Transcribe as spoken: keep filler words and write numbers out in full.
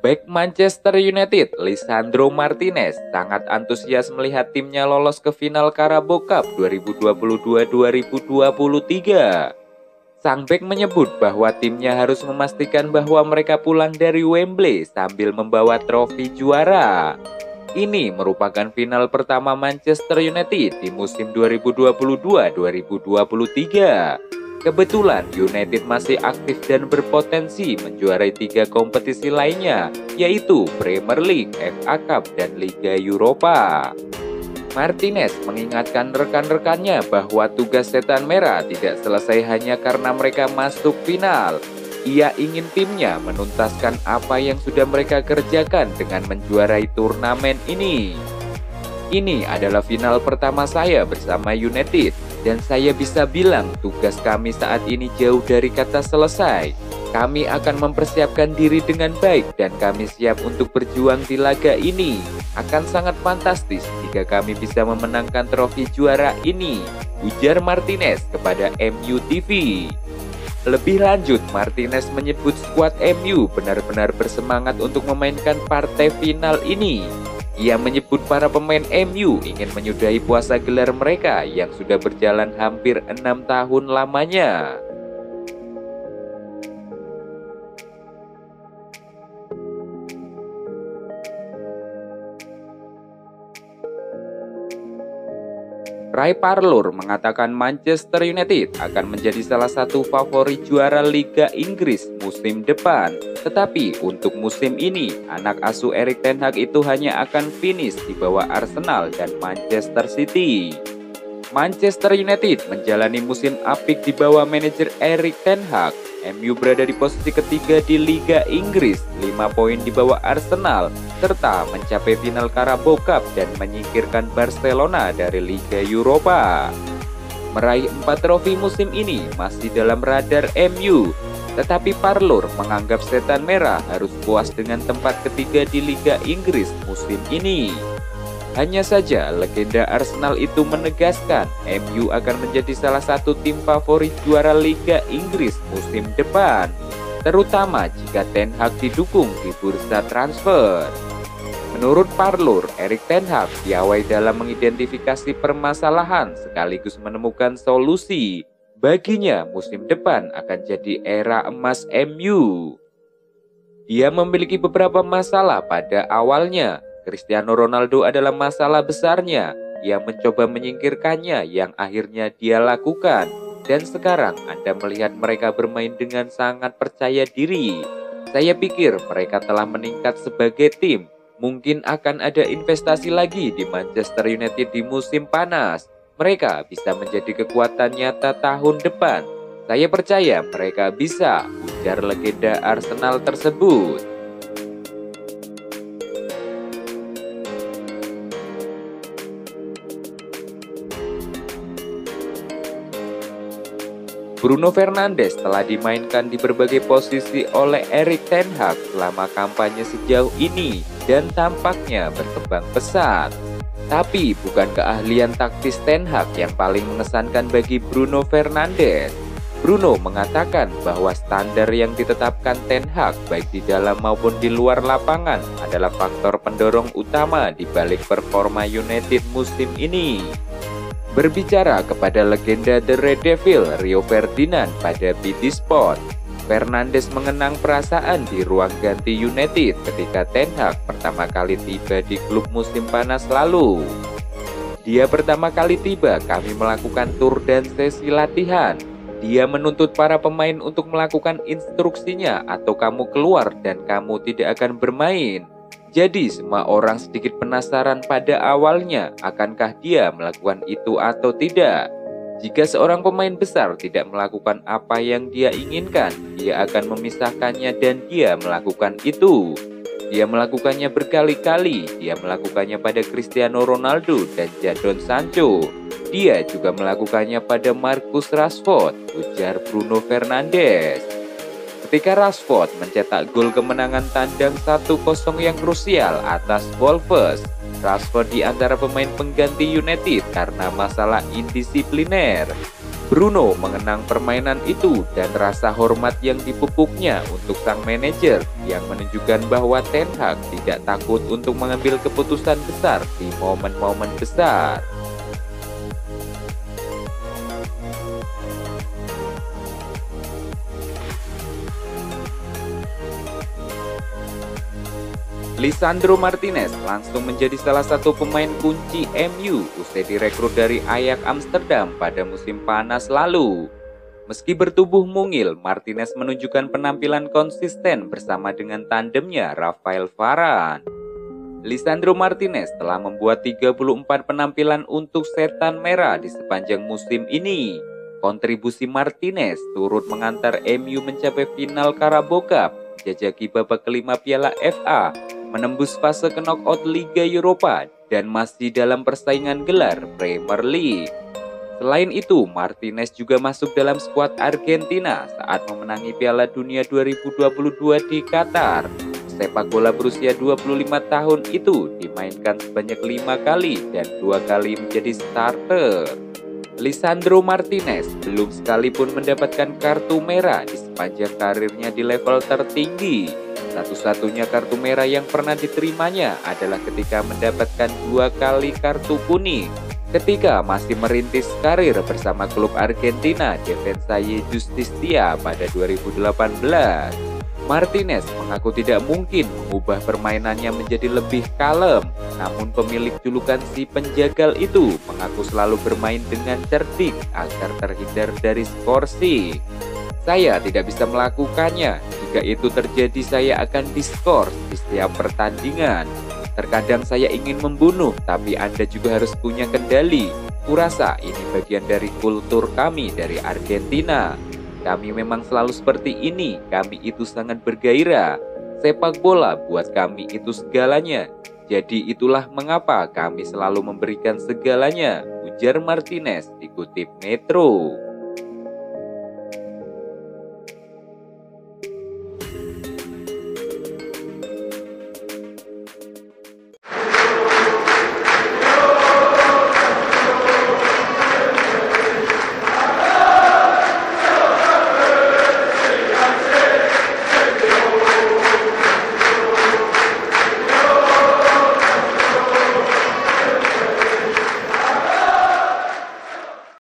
Bek Manchester United, Lisandro Martinez, sangat antusias melihat timnya lolos ke final Carabao Cup dua ribu dua puluh dua dua ribu dua puluh tiga. Sang bek menyebut bahwa timnya harus memastikan bahwa mereka pulang dari Wembley sambil membawa trofi juara. Ini merupakan final pertama Manchester United di musim dua ribu dua puluh dua dua ribu dua puluh tiga. Kebetulan United masih aktif dan berpotensi menjuarai tiga kompetisi lainnya, yaitu Premier League, F A Cup, dan Liga Eropa. Martinez mengingatkan rekan-rekannya bahwa tugas setan merah tidak selesai hanya karena mereka masuk final. Ia ingin timnya menuntaskan apa yang sudah mereka kerjakan dengan menjuarai turnamen ini. Ini adalah final pertama saya bersama United, dan saya bisa bilang tugas kami saat ini jauh dari kata selesai. Kami akan mempersiapkan diri dengan baik dan kami siap untuk berjuang di laga ini. Akan sangat fantastis jika kami bisa memenangkan trofi juara ini, ujar Martinez kepada M U T V. Lebih lanjut, Martinez menyebut skuad M U benar-benar bersemangat untuk memainkan partai final ini. Ia menyebut para pemain M U ingin menyudahi puasa gelar mereka yang sudah berjalan hampir enam tahun lamanya. Ray Parlour mengatakan Manchester United akan menjadi salah satu favorit juara Liga Inggris musim depan. Tetapi untuk musim ini, anak asuh Erik Ten Hag itu hanya akan finish di bawah Arsenal dan Manchester City. Manchester United menjalani musim apik di bawah manajer Erik Ten Hag. M U berada di posisi ketiga di Liga Inggris, lima poin di bawah Arsenal, serta mencapai final Carabao Cup dan menyingkirkan Barcelona dari Liga Eropa. Meraih empat trofi musim ini masih dalam radar M U, tetapi Parlour menganggap setan merah harus puas dengan tempat ketiga di Liga Inggris musim ini. Hanya saja, legenda Arsenal itu menegaskan M U akan menjadi salah satu tim favorit juara Liga Inggris musim depan, terutama jika Ten Hag didukung di bursa transfer. Menurut Parlour, Erik Ten Hag piawai dalam mengidentifikasi permasalahan sekaligus menemukan solusi. Baginya, musim depan akan jadi era emas M U. Ia memiliki beberapa masalah pada awalnya. Cristiano Ronaldo adalah masalah besarnya. Ia mencoba menyingkirkannya yang akhirnya dia lakukan. Dan sekarang Anda melihat mereka bermain dengan sangat percaya diri. Saya pikir mereka telah meningkat sebagai tim. Mungkin akan ada investasi lagi di Manchester United di musim panas. Mereka bisa menjadi kekuatan nyata tahun depan. Saya percaya mereka bisa, ujar legenda Arsenal tersebut. Bruno Fernandes telah dimainkan di berbagai posisi oleh Erik Ten Hag selama kampanye sejauh ini dan tampaknya berkembang pesat. Tapi bukan keahlian taktis Ten Hag yang paling mengesankan bagi Bruno Fernandes. Bruno mengatakan bahwa standar yang ditetapkan Ten Hag baik di dalam maupun di luar lapangan adalah faktor pendorong utama di balik performa United musim ini. Berbicara kepada legenda The Red Devil Rio Ferdinand pada B T Sport, Fernandes mengenang perasaan di ruang ganti United ketika Ten Hag pertama kali tiba di klub musim panas lalu. Dia pertama kali tiba, kami melakukan tur dan sesi latihan. Dia menuntut para pemain untuk melakukan instruksinya atau kamu keluar dan kamu tidak akan bermain. Jadi semua orang sedikit penasaran pada awalnya, akankah dia melakukan itu atau tidak. Jika seorang pemain besar tidak melakukan apa yang dia inginkan, dia akan memisahkannya dan dia melakukan itu. Dia melakukannya berkali-kali, dia melakukannya pada Cristiano Ronaldo dan Jadon Sancho. Dia juga melakukannya pada Marcus Rashford, ujar Bruno Fernandes. Ketika Rashford mencetak gol kemenangan tandang satu kosong yang krusial atas Wolves, Rashford di antara pemain pengganti United karena masalah indisipliner. Bruno mengenang permainan itu dan rasa hormat yang dipupuknya untuk sang manajer yang menunjukkan bahwa Ten Hag tidak takut untuk mengambil keputusan besar di momen-momen besar. Lisandro Martinez langsung menjadi salah satu pemain kunci M U usai direkrut dari Ajax Amsterdam pada musim panas lalu. Meski bertubuh mungil, Martinez menunjukkan penampilan konsisten bersama dengan tandemnya Rafael Varane. Lisandro Martinez telah membuat tiga puluh empat penampilan untuk Setan Merah di sepanjang musim ini. Kontribusi Martinez turut mengantar M U mencapai final Carabao Cup, menjajaki babak kelima Piala F A, menembus fase knockout Liga Eropa, dan masih dalam persaingan gelar Premier League. Selain itu, Martinez juga masuk dalam skuad Argentina saat memenangi Piala Dunia dua ribu dua puluh dua di Qatar. Sepak bola berusia dua puluh lima tahun itu dimainkan sebanyak lima kali dan dua kali menjadi starter. Lisandro Martinez belum sekalipun mendapatkan kartu merah di sepanjang karirnya di level tertinggi. Satu-satunya kartu merah yang pernah diterimanya adalah ketika mendapatkan dua kali kartu kuning ketika masih merintis karir bersama klub Argentina Defensa y Justicia pada dua ribu delapan belas. Martinez mengaku tidak mungkin mengubah permainannya menjadi lebih kalem, namun pemilik julukan si penjagal itu mengaku selalu bermain dengan cerdik agar terhindar dari skorsing. Saya tidak bisa melakukannya. Jika itu terjadi, saya akan diskors di setiap pertandingan. Terkadang saya ingin membunuh, tapi Anda juga harus punya kendali. Kurasa ini bagian dari kultur kami dari Argentina. Kami memang selalu seperti ini, kami itu sangat bergairah. Sepak bola buat kami itu segalanya. Jadi itulah mengapa kami selalu memberikan segalanya, ujar Martinez dikutip Metro.